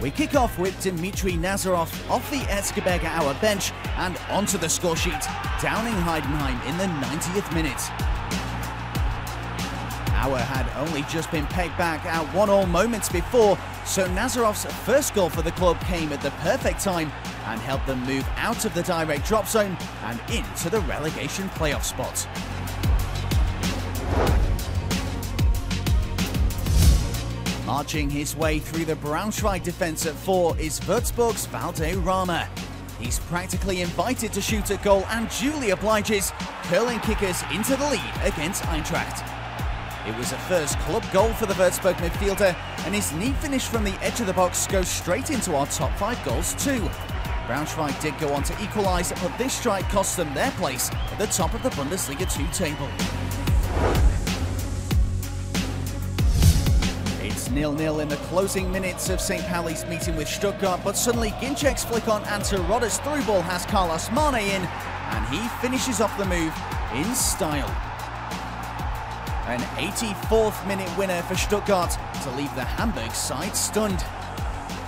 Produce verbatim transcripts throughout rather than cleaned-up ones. We kick off with Dimitrij Nazarov off the Erzgebirge Aue bench and onto the score sheet, downing Heidenheim in the ninetieth minute. Aue had only just been pegged back at one all moments before, so Nazarov's first goal for the club came at the perfect time and helped them move out of the direct drop zone and into the relegation playoff spot. Marching his way through the Braunschweig defence at four is Würzburg's Valdet Rama. He's practically invited to shoot at goal and duly obliges, curling kickers into the lead against Eintracht. It was a first club goal for the Würzburg midfielder, and his neat finish from the edge of the box goes straight into our top five goals too. Braunschweig did go on to equalise, but this strike cost them their place at the top of the Bundesliga two table. It's nil nil in the closing minutes of Saint Pauli's meeting with Stuttgart, but suddenly Ginczek's flick on Ante Rodas' through ball has Carlos Mané in, and he finishes off the move in style. An eighty-fourth minute winner for Stuttgart to leave the Hamburg side stunned.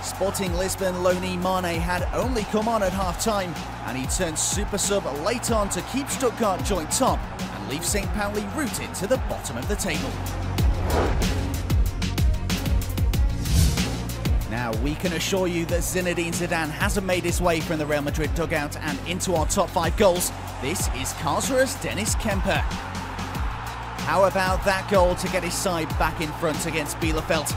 Sporting Lisbon loanee Mane had only come on at half-time, and he turned super sub late on to keep Stuttgart joint top and leave Saint Pauli rooted to the bottom of the table. Now, we can assure you that Zinédine Zidane hasn't made his way from the Real Madrid dugout and into our top five goals. This is Karlsruhe's Dennis Kempe. How about that goal to get his side back in front against Bielefeld?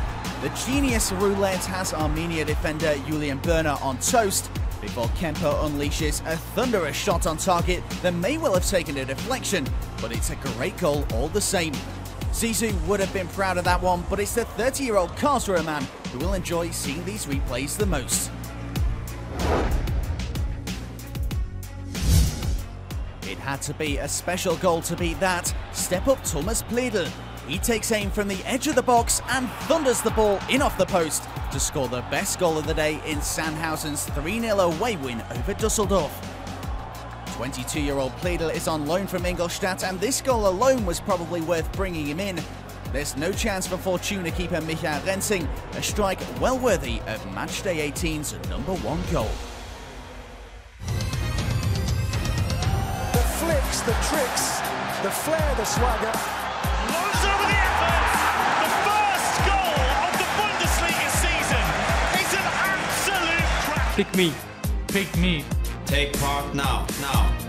The genius roulette has Armenia defender Julian Berner on toast before Kempe unleashes a thunderous shot on target that may well have taken a deflection, but it's a great goal all the same. Zizou would have been proud of that one, but it's the thirty-year-old Karlsruhe man who will enjoy seeing these replays the most. It had to be a special goal to beat that. Step up Thomas Pledl. He takes aim from the edge of the box and thunders the ball in off the post to score the best goal of the day in Sandhausen's three nil away win over Dusseldorf. twenty-two-year-old Pledl is on loan from Ingolstadt, and this goal alone was probably worth bringing him in. There's no chance for Fortuna keeper Michael Rensing, a strike well worthy of Matchday eighteen's number one goal. The flicks, the tricks, the flair, the swagger. Loads over the effort. The first goal of the Bundesliga season is an absolute crack. Pick me. Pick me. Take part now. Now.